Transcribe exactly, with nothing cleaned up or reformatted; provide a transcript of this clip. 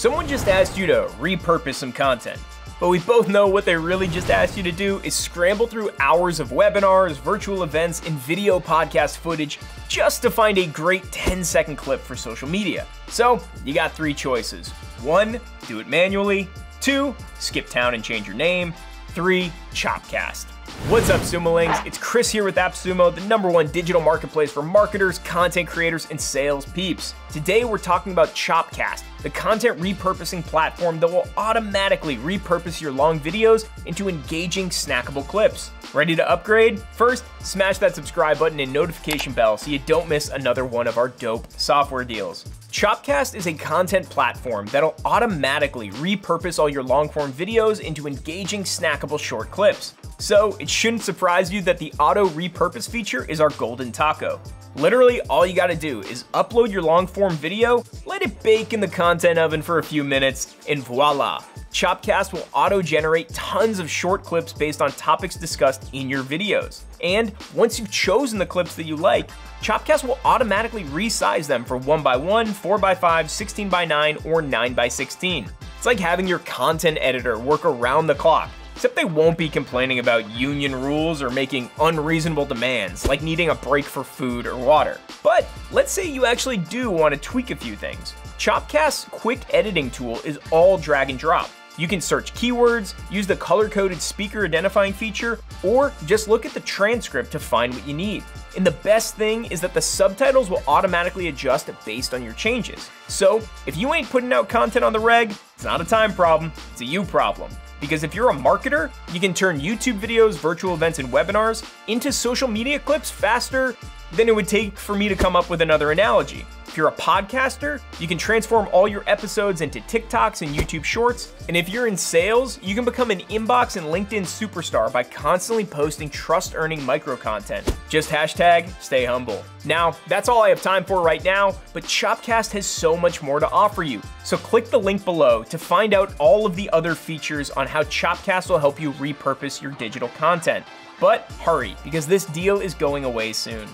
Someone just asked you to repurpose some content, but we both know what they really just asked you to do is scramble through hours of webinars, virtual events, and video podcast footage just to find a great ten second clip for social media. So you got three choices. One, do it manually. Two, skip town and change your name. Three, ChopCast. What's up, SumoLings? It's Chris here with AppSumo, the number one digital marketplace for marketers, content creators, and sales peeps. Today, we're talking about ChopCast, the content repurposing platform that will automatically repurpose your long videos into engaging, snackable clips. Ready to upgrade? First, smash that subscribe button and notification bell so you don't miss another one of our dope software deals. ChopCast is a content platform that'll automatically repurpose all your long-form videos into engaging, snackable short clips. So it shouldn't surprise you that the auto repurpose feature is our golden taco. Literally, all you gotta do is upload your long-form video, let it bake in the content oven for a few minutes, and voila. ChopCast will auto-generate tons of short clips based on topics discussed in your videos. And once you've chosen the clips that you like, ChopCast will automatically resize them for one by one, four by five, sixteen by nine, or nine by sixteen. It's like having your content editor work around the clock, except they won't be complaining about union rules or making unreasonable demands, like needing a break for food or water. But let's say you actually do want to tweak a few things. ChopCast's quick editing tool is all drag and drop. You can search keywords, use the color-coded speaker identifying feature, or just look at the transcript to find what you need. And the best thing is that the subtitles will automatically adjust based on your changes. So if you ain't putting out content on the reg, it's not a time problem, it's a you problem. Because if you're a marketer, you can turn YouTube videos, virtual events, and webinars into social media clips faster than it would take for me to come up with another analogy. If you're a podcaster, you can transform all your episodes into TikToks and YouTube Shorts. And if you're in sales, you can become an inbox and LinkedIn superstar by constantly posting trust-earning micro-content. Just hashtag stay humble. Now, that's all I have time for right now, but ChopCast has so much more to offer you. So click the link below to find out all of the other features on how ChopCast will help you repurpose your digital content. But hurry, because this deal is going away soon.